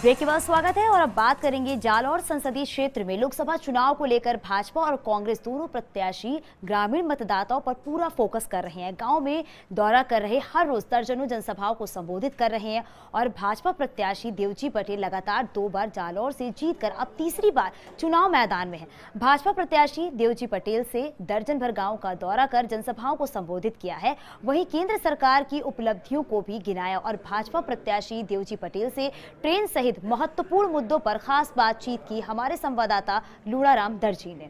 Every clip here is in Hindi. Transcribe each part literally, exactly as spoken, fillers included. ब्रेक के बाद स्वागत है और अब बात करेंगे जालोर संसदीय क्षेत्र में लोकसभा चुनाव को लेकर भाजपा और कांग्रेस दोनों प्रत्याशी ग्रामीण मतदाताओं पर पूरा फोकस कर रहे हैं। गांव में दौरा कर रहे हर रोज दर्जनों जनसभाओं को संबोधित कर रहे हैं और भाजपा प्रत्याशी देवजी पटेल लगातार दो बार जालोर से जीतकर अब तीसरी बार चुनाव मैदान में है। भाजपा प्रत्याशी देवजी पटेल से दर्जन भर गाँव का दौरा कर जनसभाओं को संबोधित किया है, वहीं केंद्र सरकार की उपलब्धियों को भी गिनाया और भाजपा प्रत्याशी देवजी पटेल से ट्रेन महत्वपूर्ण मुद्दों पर खास बातचीत की हमारे संवाददाता लूड़ाराम दर्जी ने।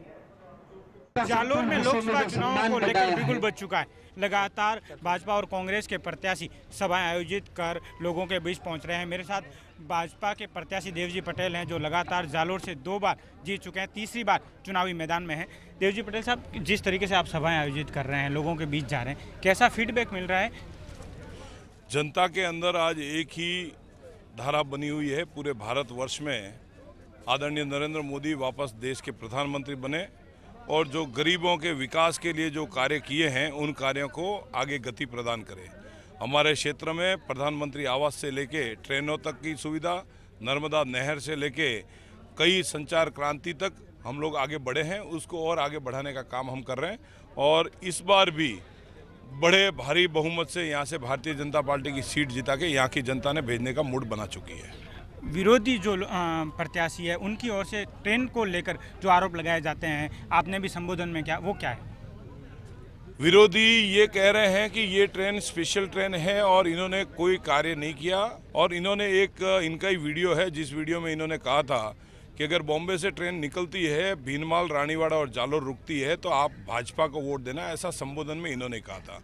जालोर में लोकसभा चुनाव को लेकर बिल्कुल बच चुका है। लगातार भाजपा और कांग्रेस के प्रत्याशी सभाएं आयोजित कर लोगों के बीच पहुंच रहे हैं। मेरे साथ भाजपा के प्रत्याशी देवजी पटेल हैं जो लगातार जालोर से दो बार जीत चुके हैं, तीसरी बार चुनावी मैदान में हैं। देवजी पटेल साहब, जिस तरीके से आप सभाएं आयोजित कर रहे हैं, लोगों के बीच जा रहे हैं, कैसा फीडबैक मिल रहा है? जनता के अंदर आज एक ही धारा बनी हुई है पूरे भारतवर्ष में। आदरणीय नरेंद्र मोदी वापस देश के प्रधानमंत्री बने और जो गरीबों के विकास के लिए जो कार्य किए हैं उन कार्यों को आगे गति प्रदान करें। हमारे क्षेत्र में प्रधानमंत्री आवास से लेके ट्रेनों तक की सुविधा, नर्मदा नहर से लेके कई संचार क्रांति तक हम लोग आगे बढ़े हैं, उसको और आगे बढ़ाने का काम हम कर रहे हैं। और इस बार भी बड़े भारी बहुमत से यहाँ से भारतीय जनता पार्टी की सीट जिता के यहाँ की जनता ने भेजने का मूड बना चुकी है। विरोधी जो प्रत्याशी है उनकी ओर से ट्रेन को लेकर जो आरोप लगाए जाते हैं, आपने भी संबोधन में क्या, वो क्या है? विरोधी ये कह रहे हैं कि ये ट्रेन स्पेशल ट्रेन है और इन्होंने कोई कार्य नहीं किया। और इन्होंने एक, इनका ही वीडियो है जिस वीडियो में इन्होंने कहा था कि अगर बॉम्बे से ट्रेन निकलती है, भीनमाल, रानीवाड़ा और जालोर रुकती है तो आप भाजपा को वोट देना, ऐसा संबोधन में इन्होंने कहा था।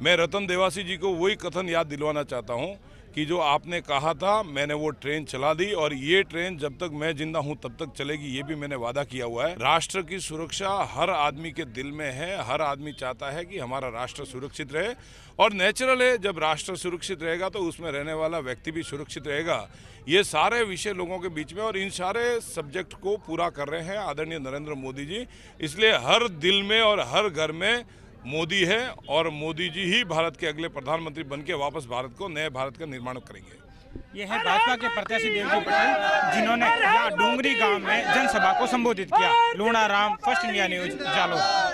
मैं रतन देवासी जी को वही कथन याद दिलवाना चाहता हूं कि जो आपने कहा था मैंने वो ट्रेन चला दी और ये ट्रेन जब तक मैं जिंदा हूं तब तक चलेगी, ये भी मैंने वादा किया हुआ है। राष्ट्र की सुरक्षा हर आदमी के दिल में है, हर आदमी चाहता है कि हमारा राष्ट्र सुरक्षित रहे और नेचुरल है, जब राष्ट्र सुरक्षित रहेगा तो उसमें रहने वाला व्यक्ति भी सुरक्षित रहेगा। ये सारे विषय लोगों के बीच में और इन सारे सब्जेक्ट को पूरा कर रहे हैं आदरणीय नरेंद्र मोदी जी। इसलिए हर दिल में और हर घर में मोदी है और मोदी जी ही भारत के अगले प्रधानमंत्री बनके वापस भारत को, नए भारत का निर्माण करेंगे। ये है भाजपा के प्रत्याशी देवजी पटेल जिन्होंने डूंगरी गांव में जनसभा को संबोधित किया। Lunaram, first India news, Jalore.